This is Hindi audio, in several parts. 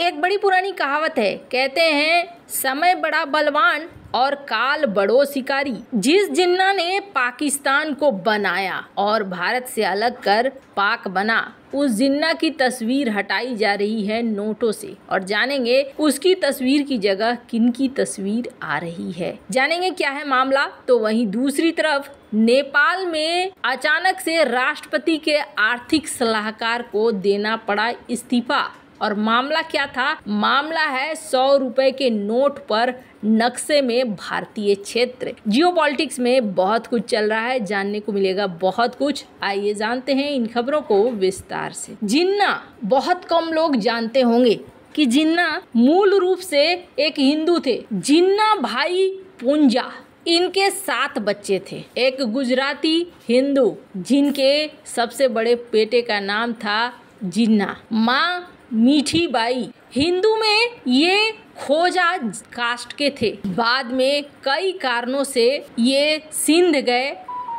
एक बड़ी पुरानी कहावत है, कहते हैं समय बड़ा बलवान और काल बड़ो शिकारी। जिस जिन्ना ने पाकिस्तान को बनाया और भारत से अलग कर पाक बना, उस जिन्ना की तस्वीर हटाई जा रही है नोटों से, और जानेंगे उसकी तस्वीर की जगह किनकी तस्वीर आ रही है, जानेंगे क्या है मामला। तो वहीं दूसरी तरफ नेपाल में अचानक से राष्ट्रपति के आर्थिक सलाहकार को देना पड़ा इस्तीफा। और मामला क्या था? मामला है 100 रुपए के नोट पर नक्शे में भारतीय क्षेत्र। जियोपॉलिटिक्स में बहुत कुछ चल रहा है, जानने को मिलेगा बहुत कुछ। आइए जानते हैं इन खबरों को विस्तार से। जिन्ना, बहुत कम लोग जानते होंगे कि जिन्ना मूल रूप से एक हिंदू थे। जिन्ना भाई पूंजा, इनके 7 बच्चे थे। एक गुजराती हिंदू जिनके सबसे बड़े बेटे का नाम था जिन्ना। माँ मीठी बाई हिंदू में, ये खोजा कास्ट के थे। बाद में कई कारणों से ये सिंध गए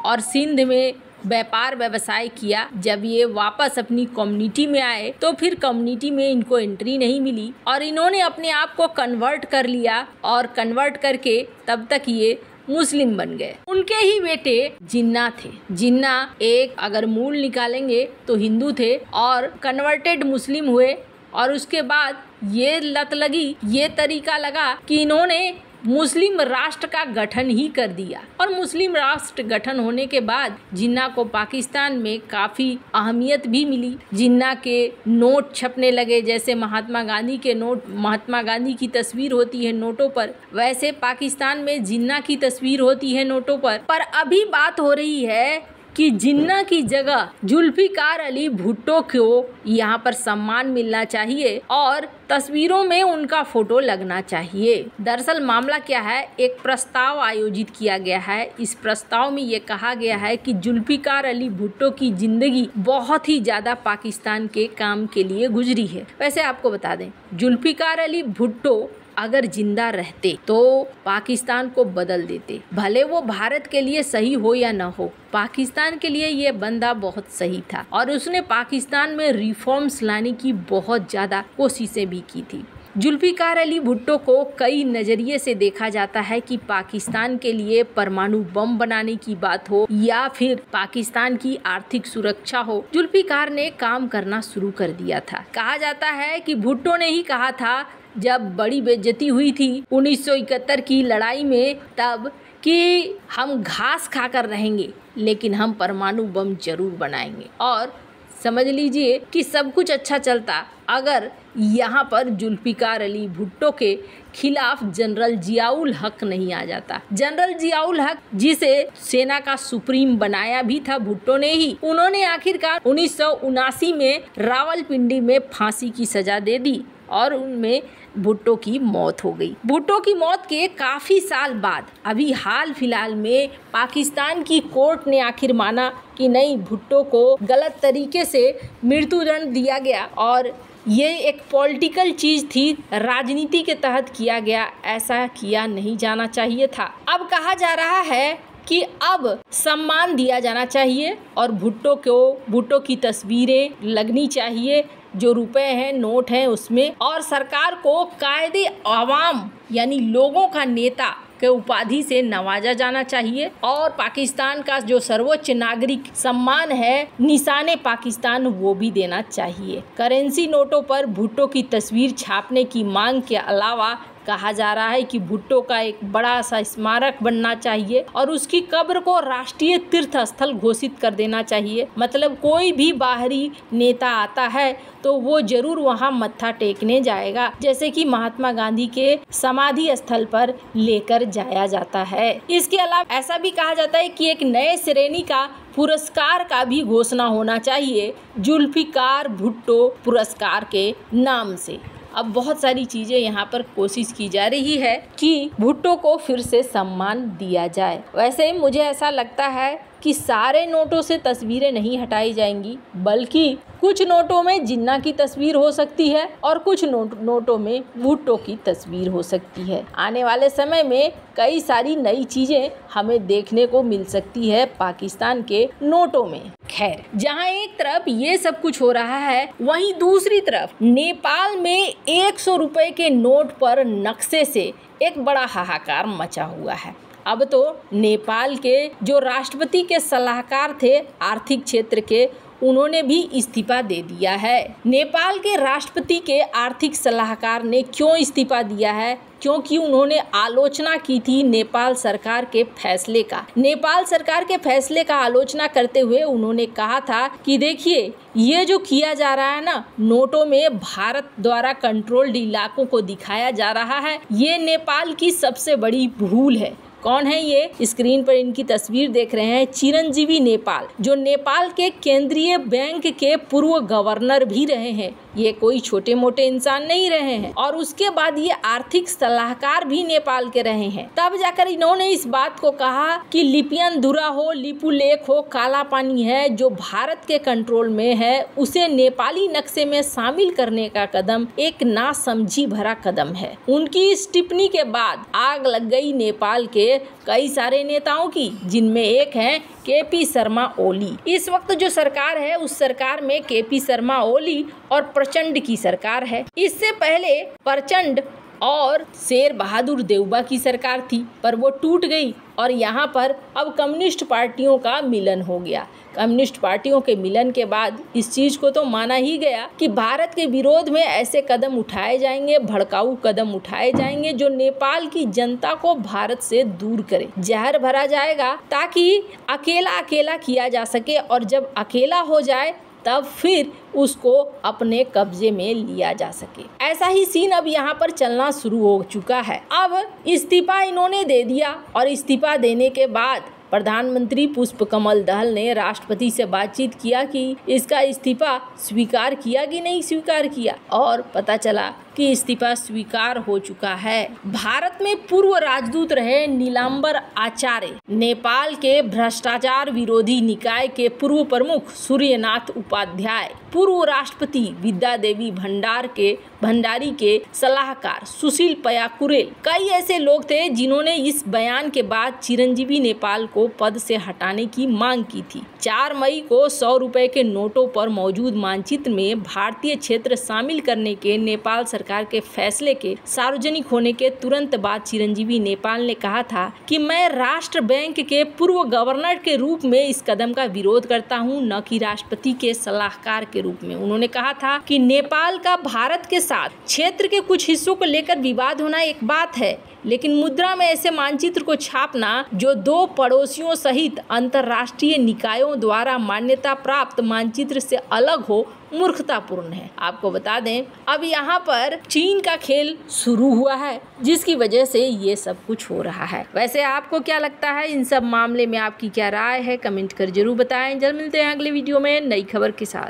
और सिंध में व्यापार व्यवसाय किया। जब ये वापस अपनी कम्युनिटी में आए तो फिर कम्युनिटी में इनको एंट्री नहीं मिली और इन्होंने अपने आप को कन्वर्ट कर लिया, और कन्वर्ट करके तब तक ये मुस्लिम बन गए। उनके ही बेटे जिन्ना थे। जिन्ना एक, अगर मूल निकालेंगे तो हिंदू थे और कन्वर्टेड मुस्लिम हुए, और उसके बाद ये लत लगी, ये तरीका लगा कि इन्होंने मुस्लिम राष्ट्र का गठन ही कर दिया। और मुस्लिम राष्ट्र गठन होने के बाद जिन्ना को पाकिस्तान में काफ़ी अहमियत भी मिली। जिन्ना के नोट छपने लगे, जैसे महात्मा गांधी के नोट, महात्मा गांधी की तस्वीर होती है नोटों पर, वैसे पाकिस्तान में जिन्ना की तस्वीर होती है नोटों पर। पर अभी बात हो रही है कि जिन्ना की जगह जुल्फिकार अली भुट्टो को यहाँ पर सम्मान मिलना चाहिए और तस्वीरों में उनका फोटो लगना चाहिए। दरअसल मामला क्या है, एक प्रस्ताव आयोजित किया गया है। इस प्रस्ताव में ये कहा गया है कि जुल्फिकार अली भुट्टो की जिंदगी बहुत ही ज्यादा पाकिस्तान के काम के लिए गुजरी है। वैसे आपको बता दें, जुल्फिकार अली भुट्टो अगर जिंदा रहते तो पाकिस्तान को बदल देते। भले वो भारत के लिए सही हो या ना हो, पाकिस्तान के लिए ये बंदा बहुत सही था, और उसने पाकिस्तान में रिफॉर्म्स लाने की बहुत ज़्यादा कोशिशें भी की थी। जुल्फिकार अली भुट्टो को कई नज़रिए से देखा जाता है कि पाकिस्तान के लिए परमाणु बम बनाने की बात हो या फिर पाकिस्तान की आर्थिक सुरक्षा हो, जुल्फिकार ने काम करना शुरू कर दिया था। कहा जाता है कि भुट्टो ने ही कहा था जब बड़ी बेइज्जती हुई थी 1971 की लड़ाई में तब, कि हम घास खाकर रहेंगे लेकिन हम परमाणु बम जरूर बनाएंगे। और समझ लीजिए कि सब कुछ अच्छा चलता अगर यहाँ पर जुल्फिकार अली भुट्टो के खिलाफ जनरल जियाउल हक नहीं आ जाता। जनरल जियाउल हक, जिसे सेना का सुप्रीम बनाया भी था भुट्टो ने ही, उन्होंने आखिरकार 1979 में रावलपिंडी में फांसी की सजा दे दी और उनमें भुट्टो की मौत हो गई। भुट्टो की मौत के काफ़ी साल बाद, अभी हाल फिलहाल में पाकिस्तान की कोर्ट ने आखिर माना कि नहीं, भुट्टो को गलत तरीके से मृत्युदंड दिया गया और ये एक पॉलिटिकल चीज़ थी, राजनीति के तहत किया गया, ऐसा किया नहीं जाना चाहिए था। अब कहा जा रहा है कि अब सम्मान दिया जाना चाहिए और भुट्टो को, भुट्टो की तस्वीरें लगनी चाहिए जो रुपए हैं, नोट हैं उसमें, और सरकार को कायदे आवाम यानी लोगों का नेता के उपाधि से नवाजा जाना चाहिए, और पाकिस्तान का जो सर्वोच्च नागरिक सम्मान है निशाने पाकिस्तान, वो भी देना चाहिए। करेंसी नोटों पर भुट्टो की तस्वीर छापने की मांग के अलावा कहा जा रहा है कि भुट्टो का एक बड़ा सा स्मारक बनना चाहिए और उसकी कब्र को राष्ट्रीय तीर्थ स्थल घोषित कर देना चाहिए। मतलब कोई भी बाहरी नेता आता है तो वो जरूर वहाँ मत्था टेकने जाएगा, जैसे कि महात्मा गांधी के समाधि स्थल पर लेकर जाया जाता है। इसके अलावा ऐसा भी कहा जाता है कि एक नए श्रेणी का पुरस्कार का भी घोषणा होना चाहिए, जुल्फिकार भुट्टो पुरस्कार के नाम से। अब बहुत सारी चीज़ें यहाँ पर कोशिश की जा रही है कि भुट्टो को फिर से सम्मान दिया जाए। वैसे मुझे ऐसा लगता है कि सारे नोटों से तस्वीरें नहीं हटाई जाएंगी, बल्कि कुछ नोटों में जिन्ना की तस्वीर हो सकती है और कुछ नोटों में भुट्टो की तस्वीर हो सकती है। आने वाले समय में कई सारी नई चीज़ें हमें देखने को मिल सकती है पाकिस्तान के नोटों में। खैर, जहां एक तरफ ये सब कुछ हो रहा है, वहीं दूसरी तरफ नेपाल में 100 रुपए के नोट पर नक्शे से एक बड़ा हाहाकार मचा हुआ है। अब तो नेपाल के जो राष्ट्रपति के सलाहकार थे आर्थिक क्षेत्र के, उन्होंने भी इस्तीफा दे दिया है। नेपाल के राष्ट्रपति के आर्थिक सलाहकार ने क्यों इस्तीफा दिया है? क्योंकि उन्होंने आलोचना की थी नेपाल सरकार के फैसले का। नेपाल सरकार के फैसले का आलोचना करते हुए उन्होंने कहा था कि देखिए, ये जो किया जा रहा है ना, नोटों में भारत द्वारा कंट्रोल्ड इलाकों को दिखाया जा रहा है, ये नेपाल की सबसे बड़ी भूल है। कौन है ये? स्क्रीन पर इनकी तस्वीर देख रहे हैं, चिरंजीवी नेपाल, जो नेपाल के केंद्रीय बैंक के पूर्व गवर्नर भी रहे हैं। ये कोई छोटे मोटे इंसान नहीं रहे हैं और उसके बाद ये आर्थिक सलाहकार भी नेपाल के रहे हैं। तब जाकर इन्होंने इस बात को कहा कि लिपियन दुरा हो, लिपुलेख हो, काला पानी है, जो भारत के कंट्रोल में है, उसे नेपाली नक्शे में शामिल करने का कदम एक नासमझी भरा कदम है। उनकी इस टिप्पणी के बाद आग लग गई नेपाल के कई सारे नेताओं की, जिनमें एक है केपी शर्मा ओली। इस वक्त जो सरकार है, उस सरकार में केपी शर्मा ओली और प्रचंड की सरकार है। इससे पहले प्रचंड और शेर बहादुर देउबा की सरकार थी, पर वो टूट गई और यहाँ पर अब कम्युनिस्ट पार्टियों का मिलन हो गया। कम्युनिस्ट पार्टियों के मिलन के बाद इस चीज़ को तो माना ही गया कि भारत के विरोध में ऐसे कदम उठाए जाएंगे, भड़काऊ कदम उठाए जाएंगे, जो नेपाल की जनता को भारत से दूर करे। जहर भरा जाएगा ताकि अकेला अकेला किया जा सके और जब अकेला हो जाए तब फिर उसको अपने कब्जे में लिया जा सके। ऐसा ही सीन अब यहाँ पर चलना शुरू हो चुका है। अब इस्तीफा इन्होंने दे दिया और इस्तीफा देने के बाद प्रधानमंत्री पुष्प कमल दहल ने राष्ट्रपति से बातचीत किया कि इसका इस्तीफा स्वीकार किया कि नहीं स्वीकार किया, और पता चला कि इस्तीफा स्वीकार हो चुका है। भारत में पूर्व राजदूत रहे नीलांबर आचार्य, नेपाल के भ्रष्टाचार विरोधी निकाय के पूर्व प्रमुख सूर्यनाथ उपाध्याय, पूर्व राष्ट्रपति विद्या देवी भंडारी के सलाहकार सुशील पयाकुरेल, कई ऐसे लोग थे जिन्होंने इस बयान के बाद चिरंजीवी नेपाल को पद से हटाने की मांग की थी। 4 मई को 100 रुपए के नोटों पर मौजूद मानचित्र में भारतीय क्षेत्र शामिल करने के नेपाल सरकार के फैसले के सार्वजनिक होने के तुरंत बाद चिरंजीवी नेपाल ने कहा था कि मैं राष्ट्र बैंक के पूर्व गवर्नर के रूप में इस कदम का विरोध करता हूं, न कि राष्ट्रपति के सलाहकार के रूप में। उन्होंने कहा था कि नेपाल का भारत के साथ क्षेत्र के कुछ हिस्सों को लेकर विवाद होना एक बात है, लेकिन मुद्रा में ऐसे मानचित्र को छापना जो 2 पड़ोसियों सहित अंतर्राष्ट्रीय निकायों द्वारा मान्यता प्राप्त मानचित्र से अलग हो, मूर्खतापूर्ण है। आपको बता दें, अब यहाँ पर चीन का खेल शुरू हुआ है, जिसकी वजह से ये सब कुछ हो रहा है। वैसे आपको क्या लगता है, इन सब मामले में आपकी क्या राय है? कमेंट कर जरूर बताएं। जल्द मिलते हैं अगले वीडियो में नई खबर के साथ।